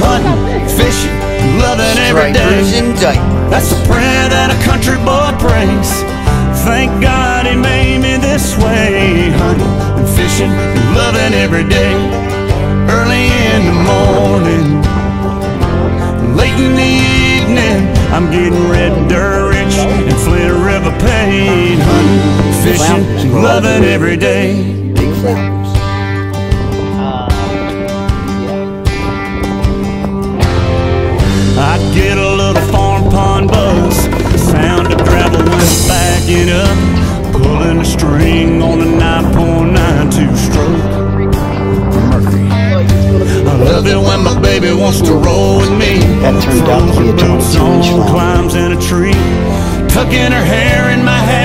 hunting, fishing, loving every day. That's the prayer that a country boy prays. Thank God He made me this way, hunting and fishing and loving every day. Early in the morning, late in the evening, I'm getting red dirt rich and Flint River paid. Hunting, fishing, and loving every day. I get a little farm pond buzz, the sound of gravel when I'm backing up, pulling a string on a 9.92 stroke Murphy. I love it when my baby wants to roll with me. That turned out to be a boots on, climbs in a tree, tucking her hair in my hat.